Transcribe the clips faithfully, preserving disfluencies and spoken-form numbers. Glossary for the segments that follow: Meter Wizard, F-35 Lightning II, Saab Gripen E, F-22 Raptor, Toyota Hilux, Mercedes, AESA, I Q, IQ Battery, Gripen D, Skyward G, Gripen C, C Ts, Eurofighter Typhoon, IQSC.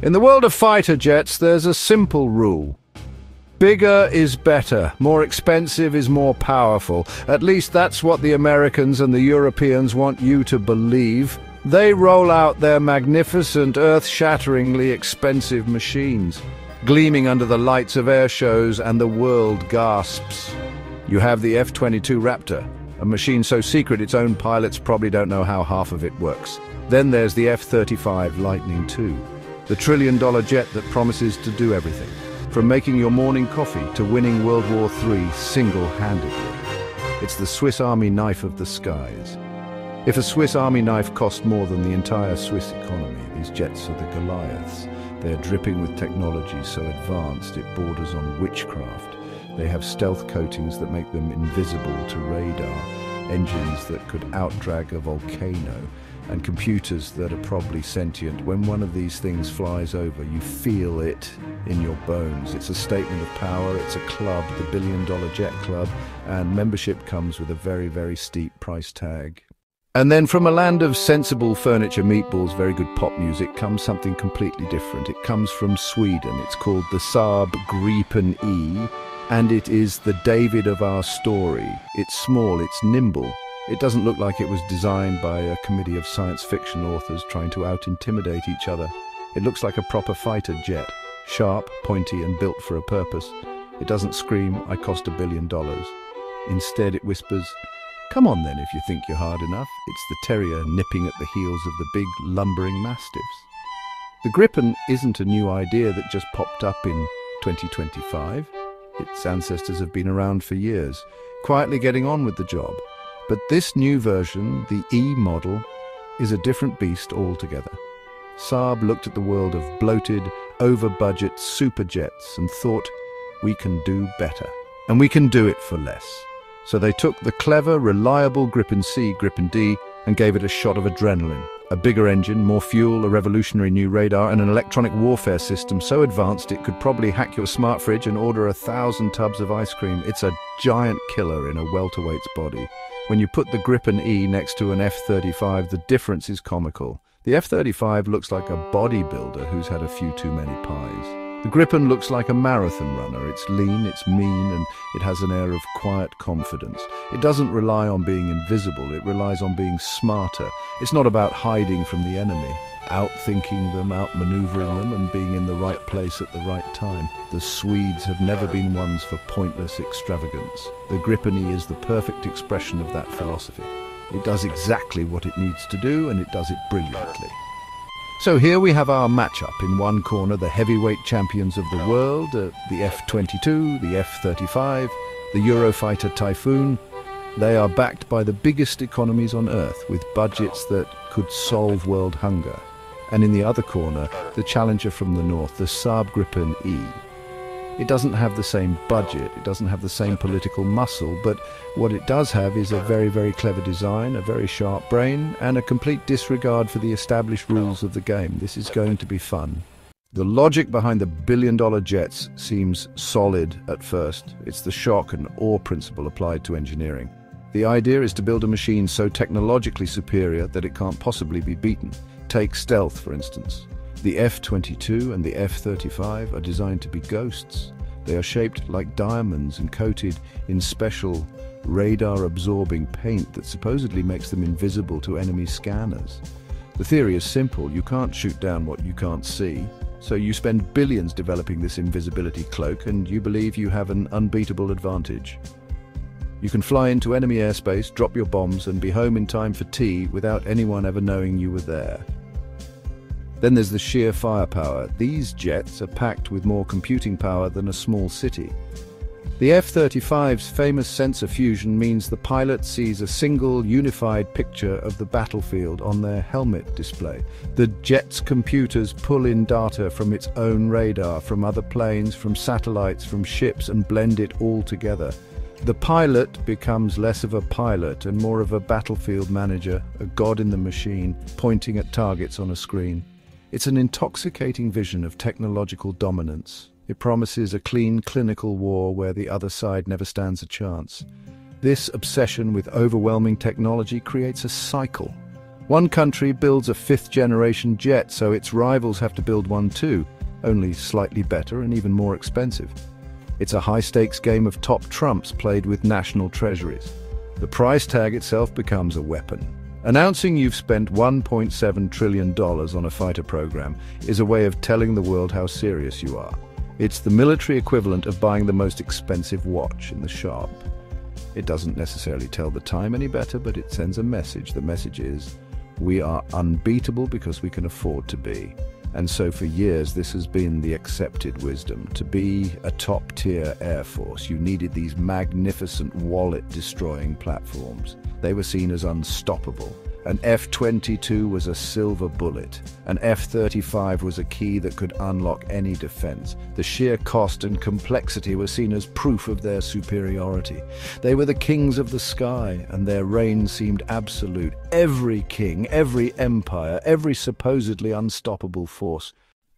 In the world of fighter jets, there's a simple rule. Bigger is better, more expensive is more powerful. At least that's what the Americans and the Europeans want you to believe. They roll out their magnificent, earth-shatteringly expensive machines, gleaming under the lights of air shows, and the world gasps. You have the F twenty-two Raptor, a machine so secret its own pilots probably don't know how half of it works. Then there's the F thirty-five Lightning two, the trillion-dollar jet that promises to do everything, from making your morning coffee to winning World War Three single-handedly. It's the Swiss Army knife of the skies. If a Swiss Army knife costs more than the entire Swiss economy, these jets are the Goliaths. They're dripping with technology so advanced it borders on witchcraft. They have stealth coatings that make them invisible to radar, engines that could outdrag a volcano, and computers that are probably sentient. When one of these things flies over, you feel it in your bones. It's a statement of power, it's a club, the Billion Dollar Jet Club, and membership comes with a very, very steep price tag. And then from a land of sensible furniture, meatballs, very good pop music, comes something completely different. It comes from Sweden. It's called the Saab Gripen E, and it is the David of our story. It's small, it's nimble. It doesn't look like it was designed by a committee of science fiction authors trying to out-intimidate each other. It looks like a proper fighter jet, sharp, pointy, and built for a purpose. It doesn't scream, "I cost a billion dollars." Instead, it whispers, "Come on then, if you think you're hard enough." It's the terrier nipping at the heels of the big, lumbering mastiffs. The Gripen isn't a new idea that just popped up in twenty twenty-five. Its ancestors have been around for years, quietly getting on with the job. But this new version, the E model, is a different beast altogether. Saab looked at the world of bloated, over-budget superjets and thought, we can do better, and we can do it for less. So they took the clever, reliable Gripen C, Gripen D, and gave it a shot of adrenaline. A bigger engine, more fuel, a revolutionary new radar, and an electronic warfare system so advanced it could probably hack your smart fridge and order a thousand tubs of ice cream. It's a giant killer in a welterweight's body. When you put the Gripen E next to an F thirty-five, the difference is comical. The F thirty-five looks like a bodybuilder who's had a few too many pies. The Gripen looks like a marathon runner. It's lean, it's mean, and it has an air of quiet confidence. It doesn't rely on being invisible, it relies on being smarter. It's not about hiding from the enemy, outthinking them, outmaneuvering them, and being in the right place at the right time. The Swedes have never been ones for pointless extravagance. The Gripen E is the perfect expression of that philosophy. It does exactly what it needs to do, and it does it brilliantly. So here we have our matchup. In one corner, the heavyweight champions of the world, uh, the F twenty-two, the F thirty-five, the Eurofighter Typhoon. They are backed by the biggest economies on Earth, with budgets that could solve world hunger. And in the other corner, the challenger from the north, the Saab Gripen E. It doesn't have the same budget, it doesn't have the same political muscle, but what it does have is a very, very clever design, a very sharp brain, and a complete disregard for the established rules of the game. This is going to be fun. The logic behind the billion-dollar jets seems solid at first. It's the shock and awe principle applied to engineering. The idea is to build a machine so technologically superior that it can't possibly be beaten. Take stealth, for instance. The F twenty-two and the F thirty-five are designed to be ghosts. They are shaped like diamonds and coated in special radar-absorbing paint that supposedly makes them invisible to enemy scanners. The theory is simple. You can't shoot down what you can't see, so you spend billions developing this invisibility cloak and you believe you have an unbeatable advantage. You can fly into enemy airspace, drop your bombs, and be home in time for tea without anyone ever knowing you were there. Then there's the sheer firepower. These jets are packed with more computing power than a small city. The F thirty-five's famous sensor fusion means the pilot sees a single, unified picture of the battlefield on their helmet display. The jet's computers pull in data from its own radar, from other planes, from satellites, from ships, and blend it all together. The pilot becomes less of a pilot and more of a battlefield manager, a god in the machine, pointing at targets on a screen. It's an intoxicating vision of technological dominance. It promises a clean, clinical war where the other side never stands a chance. This obsession with overwhelming technology creates a cycle, One country builds a fifth-generation jet, so its rivals have to build one too, only slightly better and even more expensive. It's a high-stakes game of top trumps played with national treasuries. The price tag itself becomes a weapon. Announcing you've spent one point seven trillion dollars on a fighter program is a way of telling the world how serious you are. It's the military equivalent of buying the most expensive watch in the shop. It doesn't necessarily tell the time any better, but it sends a message. The message is, we are unbeatable because we can afford to be. And so for years, this has been the accepted wisdom. To be a top-tier air force, you needed these magnificent wallet-destroying platforms. They were seen as unstoppable. An F twenty-two was a silver bullet. An F thirty-five was a key that could unlock any defense. The sheer cost and complexity were seen as proof of their superiority. They were the kings of the sky, and their reign seemed absolute. Every king, every empire, every supposedly unstoppable force.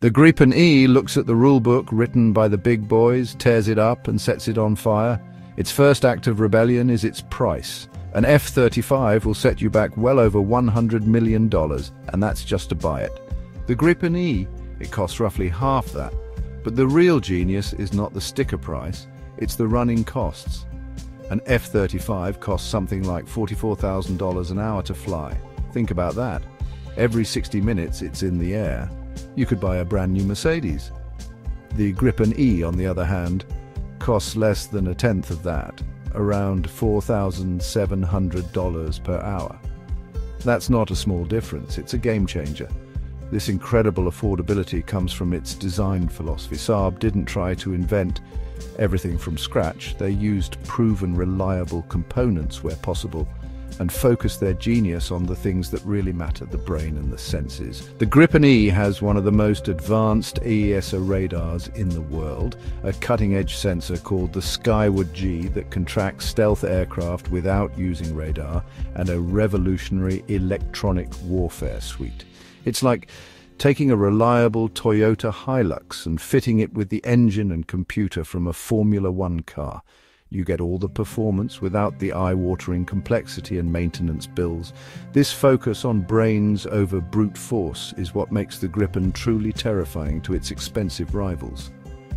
The Gripen E looks at the rulebook written by the big boys, tears it up and sets it on fire. Its first act of rebellion is its price. An F thirty-five will set you back well over one hundred million dollars, and that's just to buy it. The Gripen E, it costs roughly half that. But the real genius is not the sticker price, it's the running costs. An F thirty-five costs something like forty-four thousand dollars an hour to fly. Think about that. Every sixty minutes it's in the air. You could buy a brand new Mercedes. The Gripen E, on the other hand, costs less than a tenth of that, around four thousand seven hundred dollars per hour. That's not a small difference, it's a game changer. This incredible affordability comes from its design philosophy. Saab didn't try to invent everything from scratch. They used proven, reliable components where possible and focused their genius on the things that really matter, the brain and the senses. The Gripen E has one of the most advanced A E S A radars in the world, a cutting-edge sensor called the Skyward G that can track stealth aircraft without using radar, and a revolutionary electronic warfare suite. It's like taking a reliable Toyota Hilux and fitting it with the engine and computer from a Formula One car. You get all the performance without the eye-watering complexity and maintenance bills. This focus on brains over brute force is what makes the Gripen truly terrifying to its expensive rivals.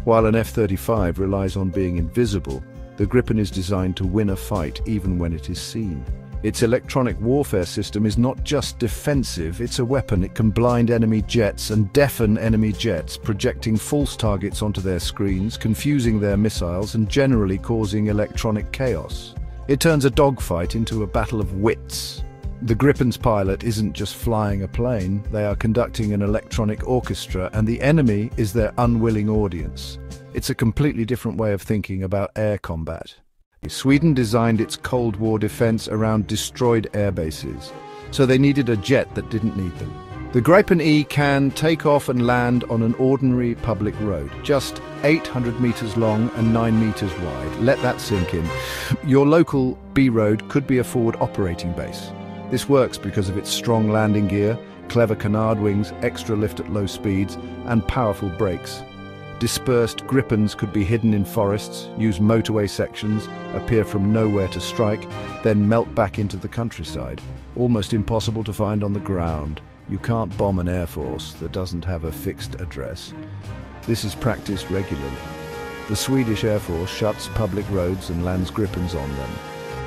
While an F thirty-five relies on being invisible, the Gripen is designed to win a fight even when it is seen. Its electronic warfare system is not just defensive, it's a weapon. It can blind enemy jets and deafen enemy jets, projecting false targets onto their screens, confusing their missiles and generally causing electronic chaos. It turns a dogfight into a battle of wits. The Gripen's pilot isn't just flying a plane, they are conducting an electronic orchestra, and the enemy is their unwilling audience. It's a completely different way of thinking about air combat. Sweden designed its Cold War defense around destroyed airbases, so they needed a jet that didn't need them. The Gripen E can take off and land on an ordinary public road, just eight hundred meters long and nine meters wide. Let that sink in. Your local B road could be a forward operating base. This works because of its strong landing gear, clever canard wings, extra lift at low speeds, and powerful brakes. Dispersed Gripens could be hidden in forests, use motorway sections, appear from nowhere to strike, then melt back into the countryside. Almost impossible to find on the ground. You can't bomb an air force that doesn't have a fixed address. This is practiced regularly. The Swedish Air Force shuts public roads and lands Gripens on them.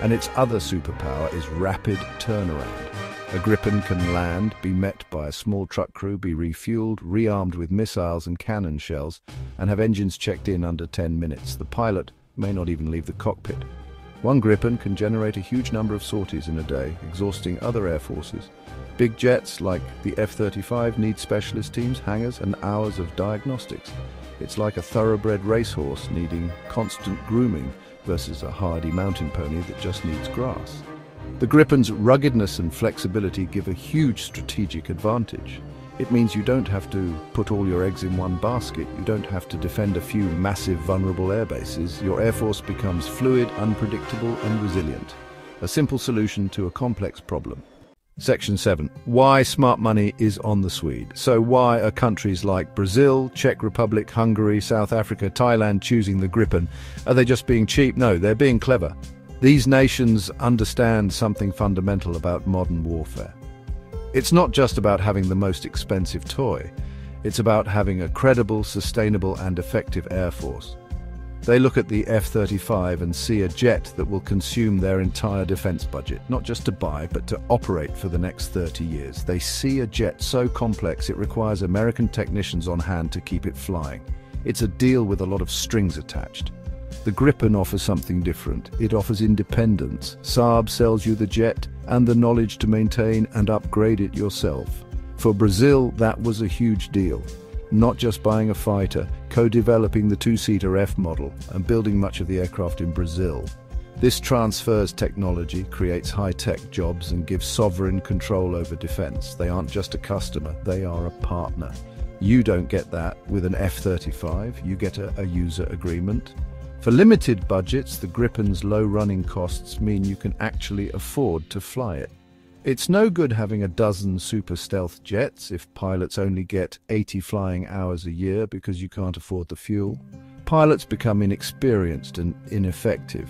And its other superpower is rapid turnaround. A Gripen can land, be met by a small truck crew, be refueled, rearmed with missiles and cannon shells, and have engines checked in under ten minutes. The pilot may not even leave the cockpit. One Gripen can generate a huge number of sorties in a day, exhausting other air forces. Big jets like the F thirty-five need specialist teams, hangars, and hours of diagnostics. It's like a thoroughbred racehorse needing constant grooming versus a hardy mountain pony that just needs grass. The Gripen's ruggedness and flexibility give a huge strategic advantage. It means you don't have to put all your eggs in one basket. You don't have to defend a few massive vulnerable airbases. Your air force becomes fluid, unpredictable and resilient. A simple solution to a complex problem. Section seven. Why smart money is on the Swede. So why are countries like Brazil, Czech Republic, Hungary, South Africa, Thailand choosing the Gripen? Are they just being cheap? No, they're being clever. These nations understand something fundamental about modern warfare. It's not just about having the most expensive toy. It's about having a credible, sustainable and effective air force. They look at the F thirty-five and see a jet that will consume their entire defense budget, not just to buy, but to operate for the next thirty years. They see a jet so complex it requires American technicians on hand to keep it flying. It's a deal with a lot of strings attached. The Gripen offers something different. It offers independence. Saab sells you the jet and the knowledge to maintain and upgrade it yourself. For Brazil, that was a huge deal. Not just buying a fighter, co-developing the two-seater F model and building much of the aircraft in Brazil. This transfers technology, creates high-tech jobs and gives sovereign control over defense. They aren't just a customer, they are a partner. You don't get that with an F thirty-five, you get a, a user agreement. For limited budgets, the Gripen's low running costs mean you can actually afford to fly it. It's no good having a dozen super stealth jets if pilots only get eighty flying hours a year because you can't afford the fuel. Pilots become inexperienced and ineffective.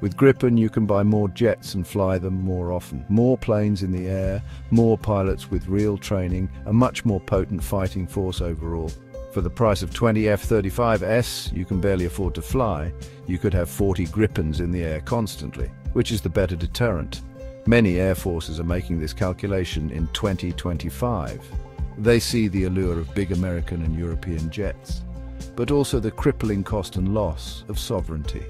With Gripen, you can buy more jets and fly them more often. More planes in the air, more pilots with real training, a much more potent fighting force overall. For the price of twenty F thirty-fives, you can barely afford to fly. You could have forty Gripens in the air constantly, which is the better deterrent. Many air forces are making this calculation in twenty twenty-five. They see the allure of big American and European jets, but also the crippling cost and loss of sovereignty.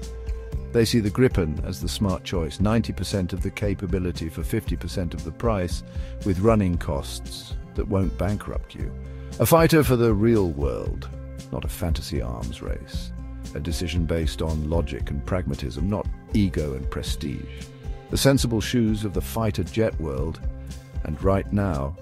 They see the Gripen as the smart choice, ninety percent of the capability for fifty percent of the price, with running costs that won't bankrupt you. A fighter for the real world, not a fantasy arms race. A decision based on logic and pragmatism, not ego and prestige. The sensible shoes of the fighter jet world, and right now